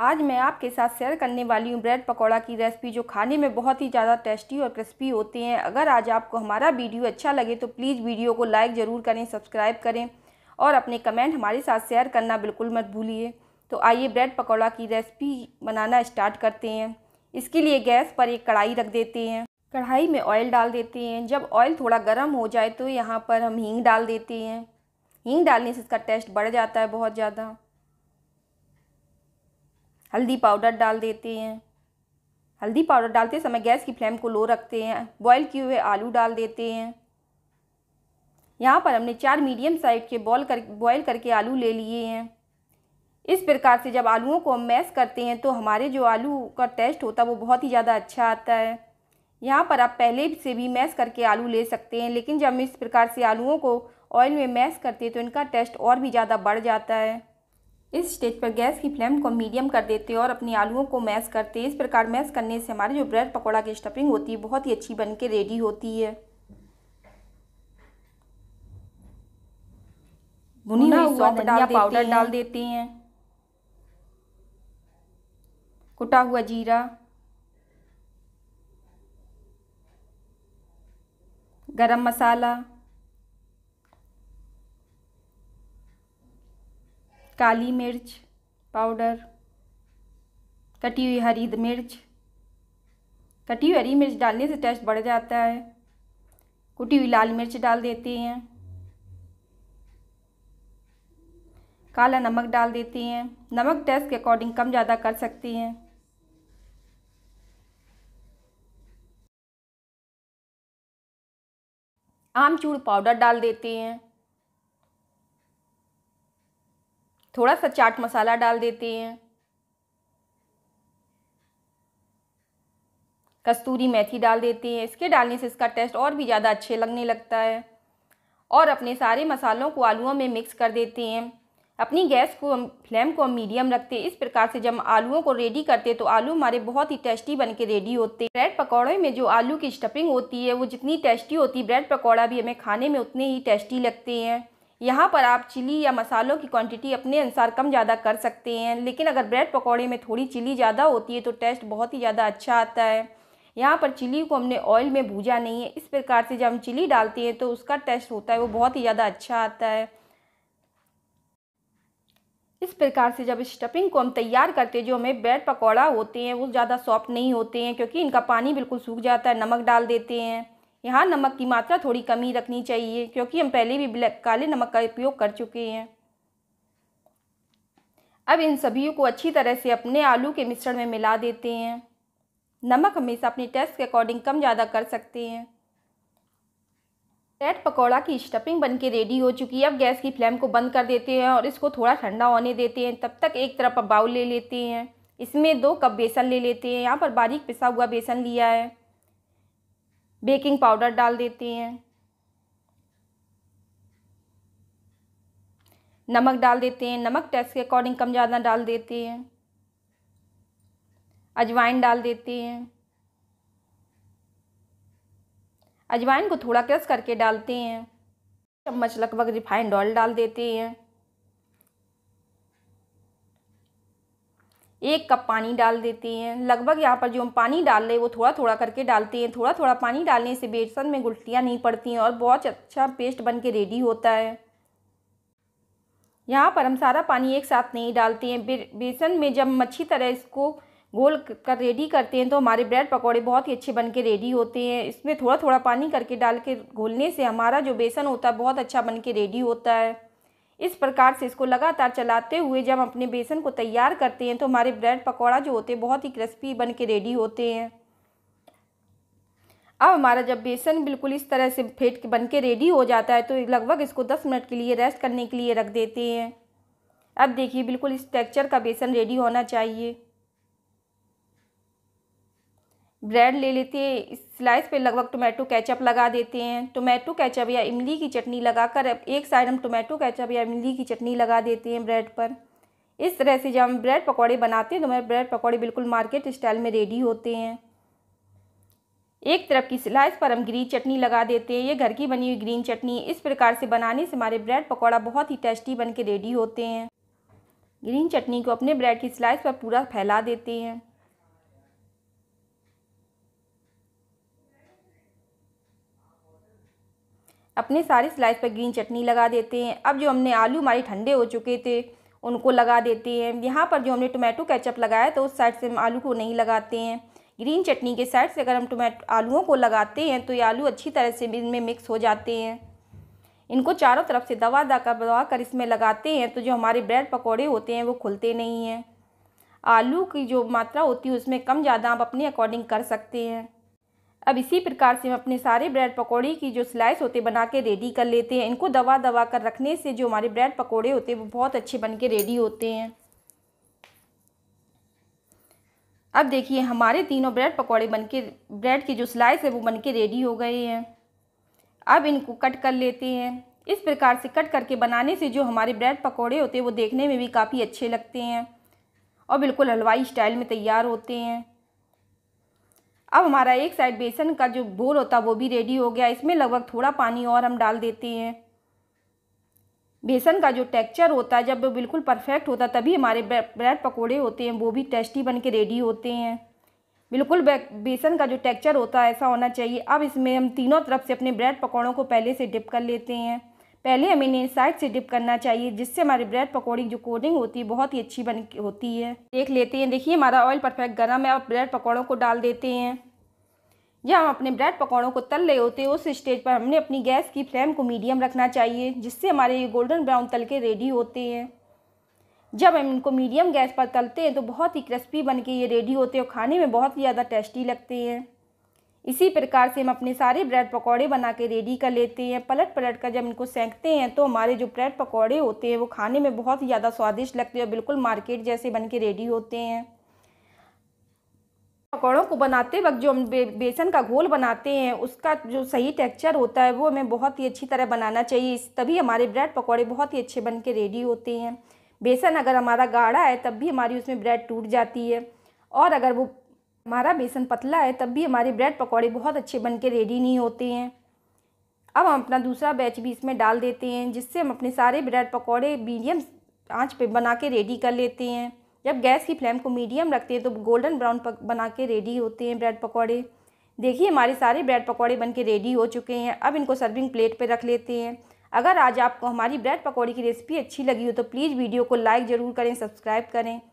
आज मैं आपके साथ शेयर करने वाली हूँ ब्रेड पकौड़ा की रेसिपी, जो खाने में बहुत ही ज़्यादा टेस्टी और क्रिस्पी होते हैं। अगर आज आपको हमारा वीडियो अच्छा लगे तो प्लीज़ वीडियो को लाइक ज़रूर करें, सब्सक्राइब करें और अपने कमेंट हमारे साथ शेयर करना बिल्कुल मत भूलिए। तो आइए ब्रेड पकौड़ा की रेसिपी बनाना स्टार्ट करते हैं। इसके लिए गैस पर एक कढ़ाई रख देते हैं। कढ़ाई में ऑयल डाल देते हैं। जब ऑयल थोड़ा गर्म हो जाए तो यहाँ पर हम हींग डाल देते हैं। हींग डालने से इसका टेस्ट बढ़ जाता है बहुत ज़्यादा। हल्दी पाउडर डाल देते हैं। हल्दी पाउडर डालते समय गैस की फ्लेम को लो रखते हैं। बॉईल किए हुए आलू डाल देते हैं। यहाँ पर हमने 4 मीडियम साइज के बॉईल करके आलू ले लिए हैं। इस प्रकार से जब आलूओं को हम मैश करते हैं तो हमारे जो आलू का टेस्ट होता है वो बहुत ही ज़्यादा अच्छा आता है। यहाँ पर आप पहले से भी मैश करके आलू ले सकते हैं, लेकिन जब हम इस प्रकार से आलूओं को ऑयल में मैश करते हैं तो इनका टेस्ट और भी ज़्यादा बढ़ जाता है। इस स्टेज पर गैस की फ्लेम को मीडियम कर देते हैं और अपने आलूओं को मैश करते हैं। इस प्रकार मैश करने से हमारे जो ब्रेड पकौड़ा की स्टफिंग होती है बहुत ही अच्छी बनके रेडी होती है। भुनी हुआ धनिया पाउडर डाल देते हैं, कुटा हुआ जीरा, गरम मसाला, काली मिर्च पाउडर, कटी हुई हरी मिर्च। कटी हुई हरी मिर्च डालने से टेस्ट बढ़ जाता है। कुटी हुई लाल मिर्च डाल देते हैं। काला नमक डाल देते हैं। नमक टेस्ट के अकॉर्डिंग कम ज़्यादा कर सकते हैं। आमचूर पाउडर डाल देते हैं। थोड़ा सा चाट मसाला डाल देते हैं। कस्तूरी मेथी डाल देते हैं। इसके डालने से इसका टेस्ट और भी ज़्यादा अच्छे लगने लगता है। और अपने सारे मसालों को आलूओं में मिक्स कर देते हैं। अपनी गैस को फ्लेम को मीडियम रखते हैं। इस प्रकार से जब आलूओं को रेडी करते हैं तो आलू हमारे बहुत ही टेस्टी बनके रेडी होते हैं। ब्रेड पकौड़े में जो आलू की स्टफिंग होती है वो जितनी टेस्टी होती है, ब्रेड पकौड़ा भी हमें खाने में उतने ही टेस्टी लगते हैं। यहाँ पर आप चिली या मसालों की क्वांटिटी अपने अनुसार कम ज़्यादा कर सकते हैं, लेकिन अगर ब्रेड पकौड़े में थोड़ी चिली ज़्यादा होती है तो टेस्ट बहुत ही ज़्यादा अच्छा आता है। यहाँ पर चिली को हमने ऑयल में भूजा नहीं है। इस प्रकार से जब हम चिली डालते हैं तो उसका टेस्ट होता है वो बहुत ही ज़्यादा अच्छा आता है। इस प्रकार से जब स्टफिंग को हम तैयार करते हैं, जो हमें ब्रेड पकौड़ा होते हैं वो ज़्यादा सॉफ्ट नहीं होते हैं क्योंकि इनका पानी बिल्कुल सूख जाता है। नमक डाल देते हैं। यहाँ नमक की मात्रा थोड़ी कम ही रखनी चाहिए क्योंकि हम पहले भी काले नमक का उपयोग कर चुके हैं। अब इन सभी को अच्छी तरह से अपने आलू के मिश्रण में मिला देते हैं। नमक हमेशा अपने टेस्ट के अकॉर्डिंग कम ज़्यादा कर सकते हैं। ब्रेड पकौड़ा की स्टफिंग बनके रेडी हो चुकी है। अब गैस की फ्लेम को बंद कर देते हैं और इसको थोड़ा ठंडा होने देते हैं। तब तक एक तरफ बाउल ले लेते हैं। इसमें 2 कप बेसन ले लेते हैं। यहाँ पर बारीक पिसा हुआ बेसन लिया है। बेकिंग पाउडर डाल देते हैं। नमक डाल देते हैं। नमक टेस्ट के अकॉर्डिंग कम ज़्यादा डाल देते हैं। अजवाइन डाल देते हैं। अजवाइन को थोड़ा क्रश करके डालते हैं। चम्मच लगभग रिफाइंड ऑयल डाल देते हैं। 1 कप पानी डाल देते हैं। लगभग यहाँ पर जो हम पानी डाल रहे हैं वो थोड़ा थोड़ा करके डालते हैं। थोड़ा थोड़ा पानी डालने से बेसन में गुठलियाँ नहीं पड़ती हैं और बहुत अच्छा पेस्ट बनके रेडी होता है। यहाँ पर हम सारा पानी एक साथ नहीं डालते हैं। बेसन में जब हम अच्छी तरह इसको घोल कर रेडी करते हैं तो हमारे ब्रेड पकौड़े बहुत ही अच्छे बनके रेडी होते हैं। इसमें थोड़ा थोड़ा पानी करके डाल के घोलने से हमारा जो बेसन होता है बहुत अच्छा बनके रेडी होता है। इस प्रकार से इसको लगातार चलाते हुए जब अपने बेसन को तैयार करते हैं तो हमारे ब्रेड पकौड़ा जो होते हैं बहुत ही क्रिस्पी बन के रेडी होते हैं। अब हमारा जब बेसन बिल्कुल इस तरह से फेंट के बन के रेडी हो जाता है तो लगभग इसको 10 मिनट के लिए रेस्ट करने के लिए रख देते हैं। अब देखिए बिल्कुल इस टेक्स्चर का बेसन रेडी होना चाहिए। ब्रेड ले लेते हैं। इस स्लाइस पे लगभग टोमेटो केचप लगा देते हैं। टोमेटो केचप या इमली की चटनी लगाकर एक साइड हम टोमेटो केचप या इमली की चटनी लगा देते हैं ब्रेड पर। इस तरह से जब हम ब्रेड पकौड़े बनाते हैं तो हमारे ब्रेड पकौड़े बिल्कुल मार्केट स्टाइल में रेडी होते हैं। एक तरफ की स्लाइस पर हम ग्रीन चटनी लगा देते हैं। ये घर की बनी हुई ग्रीन चटनी। इस प्रकार से बनाने से हमारे ब्रेड पकौड़ा बहुत ही टेस्टी बन के रेडी होते हैं। ग्रीन चटनी को अपने ब्रेड की स्लाइस पर पूरा फैला देते हैं। अपने सारे स्लाइस पर ग्रीन चटनी लगा देते हैं। अब जो हमने आलू हमारे ठंडे हो चुके थे उनको लगा देते हैं। यहाँ पर जो हमने टोमेटो केचप लगाया तो उस साइड से हम आलू को नहीं लगाते हैं। ग्रीन चटनी के साइड से अगर हम आलूओं को लगाते हैं तो ये आलू अच्छी तरह से इनमें मिक्स हो जाते हैं। इनको चारों तरफ से दबा कर इसमें लगाते हैं तो जो हमारे ब्रेड पकौड़े होते हैं वो खुलते नहीं हैं। आलू की जो मात्रा होती है उसमें कम ज़्यादा आप अपने अकॉर्डिंग कर सकते हैं। अब इसी प्रकार से हम अपने सारे ब्रेड पकौड़े की जो स्लाइस होते बना के रेडी कर लेते हैं। इनको दबा कर रखने से जो हमारे ब्रेड पकौड़े होते हैं वो बहुत अच्छे बन के रेडी होते हैं। अब देखिए हमारे तीनों ब्रेड पकौड़े बन के, ब्रेड की जो स्लाइस है वो बन के रेडी हो गए हैं। अब इनको कट कर लेते हैं। इस प्रकार से कट करके बनाने से जो हमारे ब्रेड पकौड़े होते हैं वो देखने में भी काफ़ी अच्छे लगते हैं और बिल्कुल हलवाई स्टाइल में तैयार होते हैं। अब हमारा एक साइड बेसन का जो घोल होता है वो भी रेडी हो गया। इसमें लगभग थोड़ा पानी और हम डाल देते हैं। बेसन का जो टेक्सचर होता है जब वो बिल्कुल परफेक्ट होता तभी हमारे ब्रेड पकोड़े होते हैं वो भी टेस्टी बन के रेडी होते हैं। बिल्कुल बेसन का जो टेक्सचर होता है ऐसा होना चाहिए। अब इसमें हम तीनों तरफ से अपने ब्रेड पकौड़ों को पहले से डिप कर लेते हैं। पहले हमें इन्हें साइड से डिप करना चाहिए जिससे हमारे ब्रेड पकौड़े की जो कोटिंग होती है बहुत ही अच्छी बन होती है। देख लेते हैं। देखिए हमारा ऑयल परफेक्ट गर्म है और ब्रेड पकौड़ों को डाल देते हैं। जब हम अपने ब्रेड पकौड़ों को तल रहे होते हैं उस स्टेज पर हमने अपनी गैस की फ्लेम को मीडियम रखना चाहिए जिससे हमारे ये गोल्डन ब्राउन तल के रेडी होते हैं। जब हम इनको मीडियम गैस पर तलते हैं तो बहुत ही क्रिस्पी बन के ये रेडी होते हैं और खाने में बहुत ही ज़्यादा टेस्टी लगते हैं। इसी प्रकार से हम अपने सारे ब्रेड पकौड़े बना के रेडी कर लेते हैं। पलट कर जब इनको सेंकते हैं तो हमारे जो ब्रेड पकौड़े होते हैं वो खाने में बहुत ही ज़्यादा स्वादिष्ट लगते हैं और बिल्कुल मार्केट जैसे बन के रेडी होते हैं। पकौड़ों को बनाते वक्त जो हम बेसन का घोल बनाते हैं उसका जो सही टेक्सचर होता है वो हमें बहुत ही अच्छी तरह बनाना चाहिए, तभी हमारे ब्रेड पकौड़े बहुत ही अच्छे बन के रेडी होते हैं। बेसन अगर हमारा गाढ़ा है तब भी हमारी उसमें ब्रेड टूट जाती है और अगर वो हमारा बेसन पतला है तब भी हमारे ब्रेड पकौड़े बहुत अच्छे बन के रेडी नहीं होते हैं। अब हम अपना दूसरा बैच भी इसमें डाल देते हैं जिससे हम अपने सारे ब्रेड पकौड़े मीडियम आंच पे बना के रेडी कर लेते हैं। जब गैस की फ्लेम को मीडियम रखते हैं तो गोल्डन ब्राउन बना के रेडी होते हैं ब्रेड पकौड़े। देखिए हमारे सारे ब्रेड पकौड़े बन के रेडी हो चुके हैं। अब इनको सर्विंग प्लेट पर रख लेते हैं। अगर आज आपको हमारी ब्रेड पकौड़े की रेसिपी अच्छी लगी हो तो प्लीज़ वीडियो को लाइक ज़रूर करें, सब्सक्राइब करें।